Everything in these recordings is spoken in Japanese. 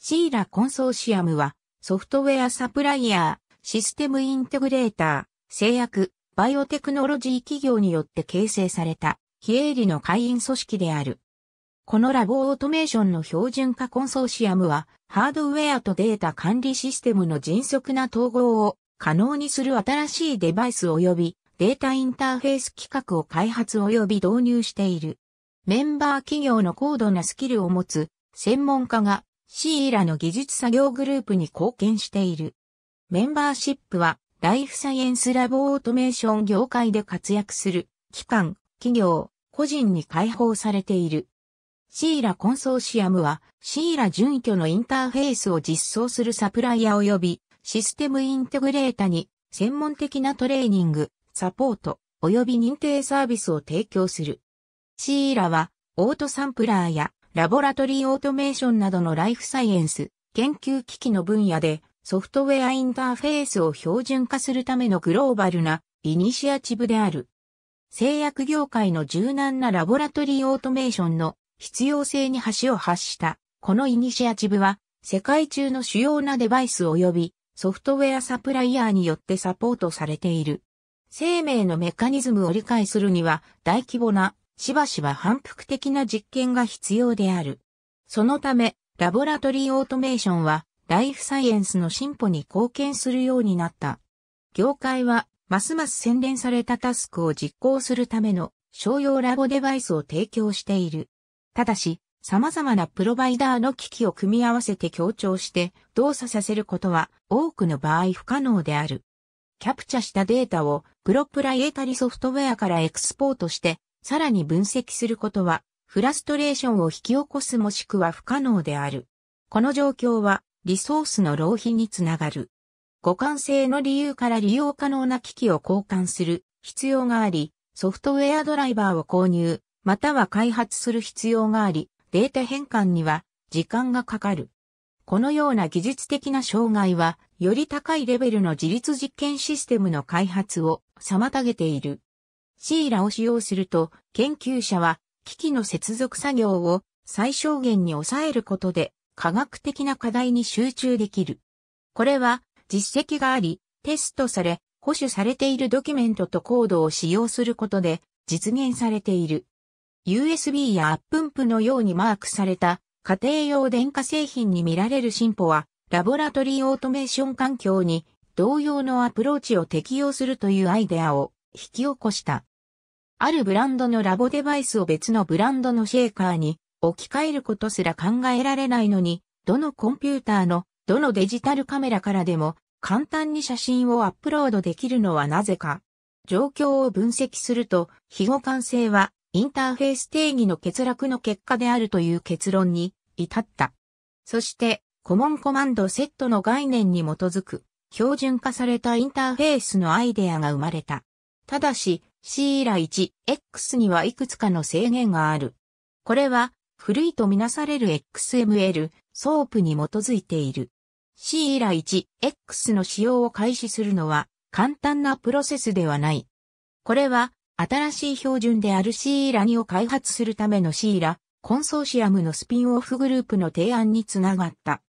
SiLA コンソーシアムは、ソフトウェアサプライヤー、システムインテグレーター、製薬、バイオテクノロジー企業によって形成された、非営利の会員組織である。このラボオートメーションの標準化コンソーシアムは、ハードウェアとデータ管理システムの迅速な統合を可能にする新しいデバイス及びデータインターフェース規格を開発及び導入している。メンバー企業の高度なスキルを持つ専門家がSiLAの技術作業グループに貢献している。メンバーシップはライフサイエンスラボオートメーション業界で活躍する機関、企業、個人に開放されている。SiLA コンソーシアムはSiLA準拠のインターフェースを実装するサプライヤー及びシステムインテグレータに専門的なトレーニング、サポート及び認定サービスを提供する。SiLAはオートサンプラーやラボラトリーオートメーションなどのライフサイエンス研究機器の分野でソフトウェアインターフェースを標準化するためのグローバルなイニシアチブである。製薬業界の柔軟なラボラトリーオートメーションの必要性に橋を発した。このイニシアチブは世界中の主要なデバイス及びソフトウェアサプライヤーによってサポートされている。生命のメカニズムを理解するには大規模なしばしば反復的な実験が必要である。そのためラボラトリーオートメーションはライフサイエンスの進歩に貢献するようになった。業界はますます洗練されたタスクを実行するための商用ラボデバイスを提供している。ただし、様々なプロバイダーの機器を組み合わせて協調して動作させることは多くの場合不可能である。キャプチャしたデータをプロプライエタリソフトウェアからエクスポートしてさらに分析することはフラストレーションを引き起こすもしくは不可能である。この状況はリソースの浪費につながる。互換性の理由から利用可能な機器を交換する必要があり、ソフトウェアドライバーを購入。または開発する必要があり、データ変換には時間がかかる。このような技術的な障害は、より高いレベルの自律実験システムの開発を妨げている。SiLAを使用すると、研究者は機器の接続作業を最小限に抑えることで、科学的な課題に集中できる。これは、実績があり、テストされ、保守されているドキュメントとコードを使用することで実現されている。USB やアップンプのようにマークされた家庭用電化製品に見られる進歩はラボラトリーオートメーション環境に同様のアプローチを適用するというアイデアを引き起こした。あるブランドのラボデバイスを別のブランドのシェーカーに置き換えることすら考えられないのに、どのコンピューターのどのデジタルカメラからでも簡単に写真をアップロードできるのはなぜか。状況を分析すると非互換性はインターフェース定義の欠落の結果であるという結論に至った。そして、コモンコマンドセットの概念に基づく、標準化されたインターフェースのアイデアが生まれた。ただし、SiLA1.x にはいくつかの制限がある。これは、古いとみなされる XML、SOAP に基づいている。SiLA1.x の使用を開始するのは、簡単なプロセスではない。これは、新しい標準であるSiLA2を開発するためのSiLAコンソーシアムのスピンオフグループの提案につながった。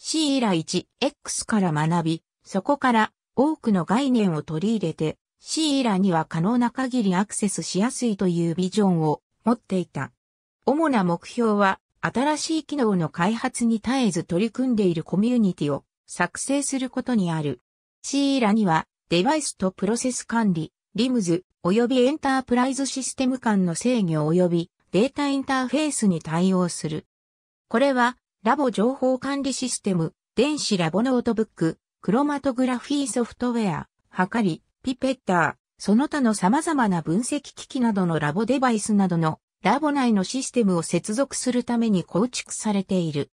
SiLA1.x から学び、そこから多くの概念を取り入れて、SiLAには可能な限りアクセスしやすいというビジョンを持っていた。主な目標は、新しい機能の開発に絶えず取り組んでいるコミュニティを作成することにある。SiLAには、デバイスとプロセス管理、リムズ、及びエンタープライズシステム間の制御及びデータインターフェースに対応する。これはラボ情報管理システム、電子ラボノートブック、クロマトグラフィーソフトウェア、はかり、ピペッター、その他の様々な分析機器などのラボデバイスなどのラボ内のシステムを接続するために構築されている。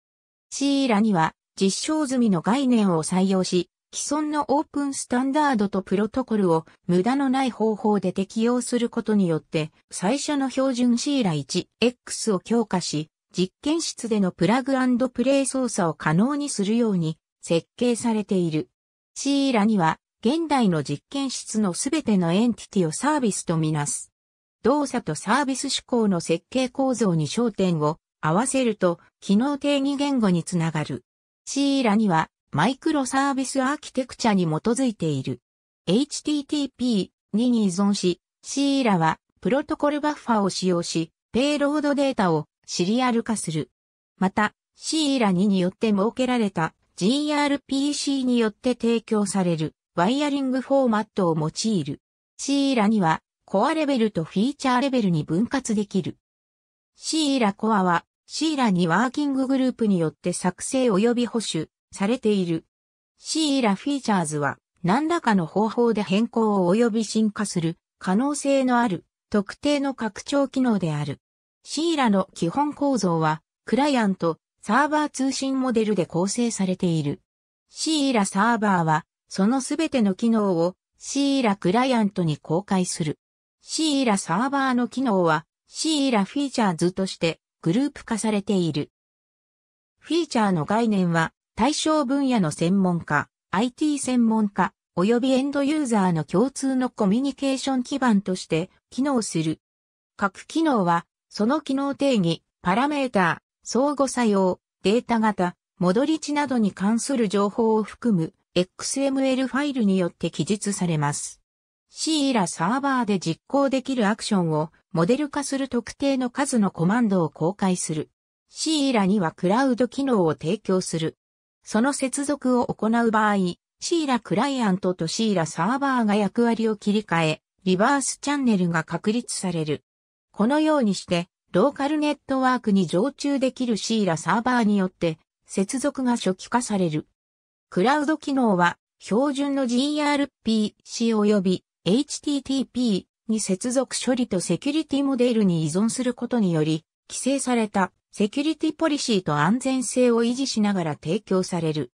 SiLAには実証済みの概念を採用し、既存のオープンスタンダードとプロトコルを無駄のない方法で適用することによって最初の標準SiLA1.x を強化し実験室でのプラグ&プレイ操作を可能にするように設計されている。SiLAには現代の実験室のすべてのエンティティをサービスとみなす。動作とサービス指向の設計構造に焦点を合わせると機能定義言語につながる。SiLA2はマイクロサービスアーキテクチャに基づいている。HTTP2 に依存し、SiLAはプロトコルバッファを使用し、ペイロードデータをシリアル化する。また、SiLA2によって設けられた GRPC によって提供されるワイヤリングフォーマットを用いる。SiLA2はコアレベルとフィーチャーレベルに分割できる。SiLAコアはSiLA2ワーキンググループによって作成及び保守されている。SiLAフィーチャーズは何らかの方法で変更及び進化する可能性のある特定の拡張機能である。SiLAの基本構造はクライアント、サーバー通信モデルで構成されている。SiLAサーバーはそのすべての機能をSiLAクライアントに公開する。SiLAサーバーの機能はSiLAフィーチャーズとしてグループ化されている。フィーチャーの概念は対象分野の専門家、IT 専門家、及びエンドユーザーの共通のコミュニケーション基盤として機能する。各機能はその機能定義、パラメータ、相互作用、データ型、戻り値などに関する情報を含む XML ファイルによって記述されます。SiLAサーバーで実行できるアクションをモデル化する特定の数のコマンドを公開する。SiLAにはクラウド機能を提供する。その接続を行う場合、SiLAクライアントとSiLAサーバーが役割を切り替え、リバースチャンネルが確立される。このようにして、ローカルネットワークに常駐できるSiLAサーバーによって、接続が初期化される。クラウド機能は、標準の GRPC 及び HTTP に接続処理とセキュリティモデルに依存することにより、規制されたセキュリティポリシーと安全性を維持しながら提供される。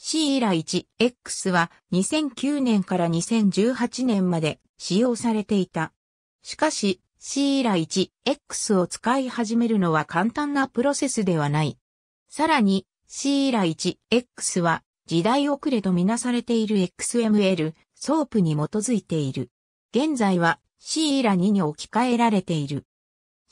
SiLA1.x は2009年から2018年まで使用されていた。しかし、SiLA1.x を使い始めるのは簡単なプロセスではない。さらに、SiLA1.x は時代遅れとみなされている XML、SOAP に基づいている。現在は SiLA2 に置き換えられている。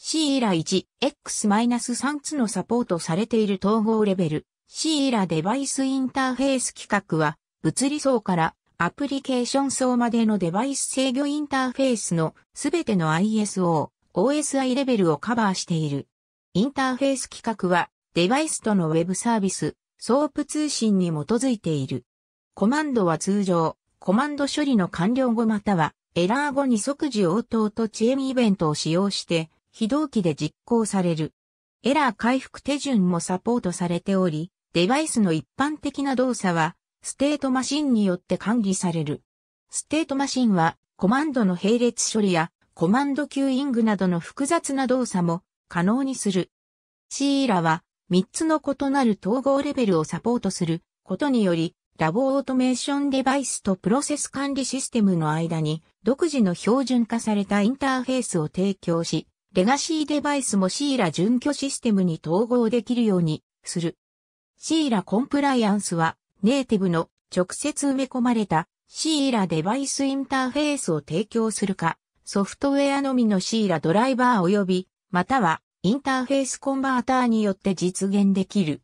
SiLA1.x-3 つのサポートされている統合レベル。SiLAデバイスインターフェース規格は、物理層からアプリケーション層までのデバイス制御インターフェースのすべての ISO、OSI レベルをカバーしている。インターフェース規格はデバイスとのウェブサービス、SOAP 通信に基づいている。コマンドは通常、コマンド処理の完了後またはエラー後に即時応答と遅延イベントを使用して非同期で実行される。エラー回復手順もサポートされており、デバイスの一般的な動作はステートマシンによって管理される。ステートマシンはコマンドの並列処理やコマンドキューイングなどの複雑な動作も可能にする。SiLAは3つの異なる統合レベルをサポートすることによりラボオートメーションデバイスとプロセス管理システムの間に独自の標準化されたインターフェースを提供し、レガシーデバイスもSiLA準拠システムに統合できるようにする。SiLAコンプライアンスはネイティブの直接埋め込まれたSiLAデバイスインターフェースを提供するか、ソフトウェアのみのSiLAドライバー及び、またはインターフェースコンバーターによって実現できる。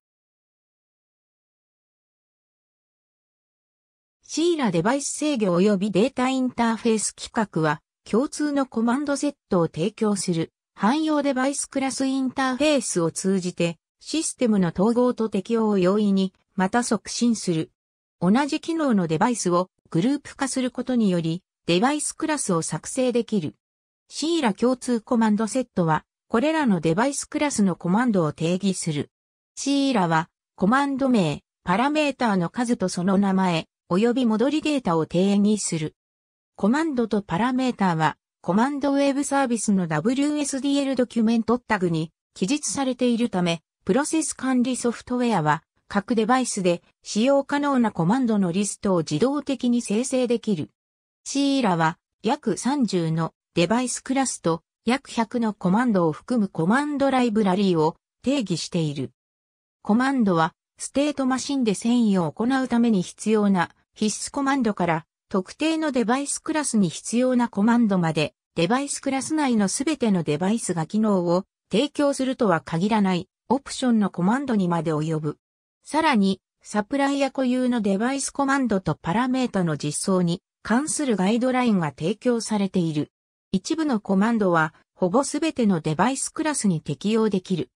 SiLAデバイス制御及びデータインターフェース規格は共通のコマンドセットを提供する汎用デバイスクラスインターフェースを通じて、システムの統合と適用を容易にまた促進する。同じ機能のデバイスをグループ化することによりデバイスクラスを作成できる。SiLA共通コマンドセットはこれらのデバイスクラスのコマンドを定義する。SiLAはコマンド名、パラメータの数とその名前及び戻りデータを定義する。コマンドとパラメータはコマンドウェブサービスの WSDL ドキュメントタグに記述されているため、プロセス管理ソフトウェアは各デバイスで使用可能なコマンドのリストを自動的に生成できる。SiLAは約30のデバイスクラスと約100のコマンドを含むコマンドライブラリーを定義している。コマンドはステートマシンで遷移を行うために必要な必須コマンドから特定のデバイスクラスに必要なコマンドまでデバイスクラス内のすべてのデバイスが機能を提供するとは限らないオプションのコマンドにまで及ぶ。さらに、サプライヤ固有のデバイスコマンドとパラメータの実装に関するガイドラインが提供されている。一部のコマンドはほぼすべてのデバイスクラスに適用できる。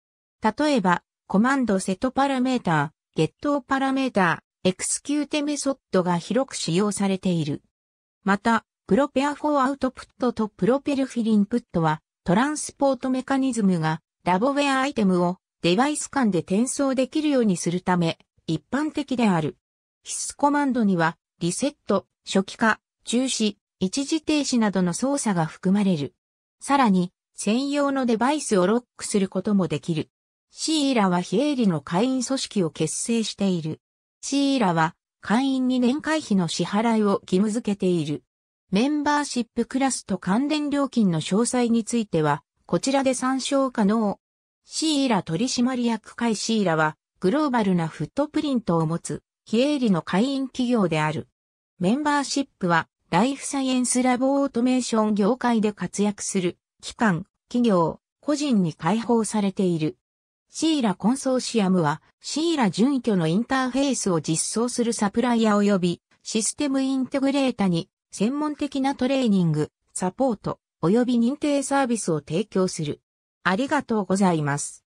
例えば、コマンドセットパラメータ、ゲットパラメータ、エクスキューテメソッドが広く使用されている。また、プロペアフォーアウトプットとプロペルフィルインプットは、トランスポートメカニズムがラボウェアアイテムをデバイス間で転送できるようにするため、一般的である。必須コマンドには、リセット、初期化、中止、一時停止などの操作が含まれる。さらに、専用のデバイスをロックすることもできる。SiLAは非営利の会員組織を結成している。SiLAは会員に年会費の支払いを義務付けている。メンバーシップクラスと関連料金の詳細については、こちらで参照可能。SiLA取締役会SiLAは、グローバルなフットプリントを持つ、非営利の会員企業である。メンバーシップは、ライフサイエンスラボオートメーション業界で活躍する、機関、企業、個人に開放されている。SiLAコンソーシアムは、SiLA準拠のインターフェースを実装するサプライヤー及び、システムインテグレータに、専門的なトレーニング、サポート、及び認定サービスを提供する。ありがとうございます。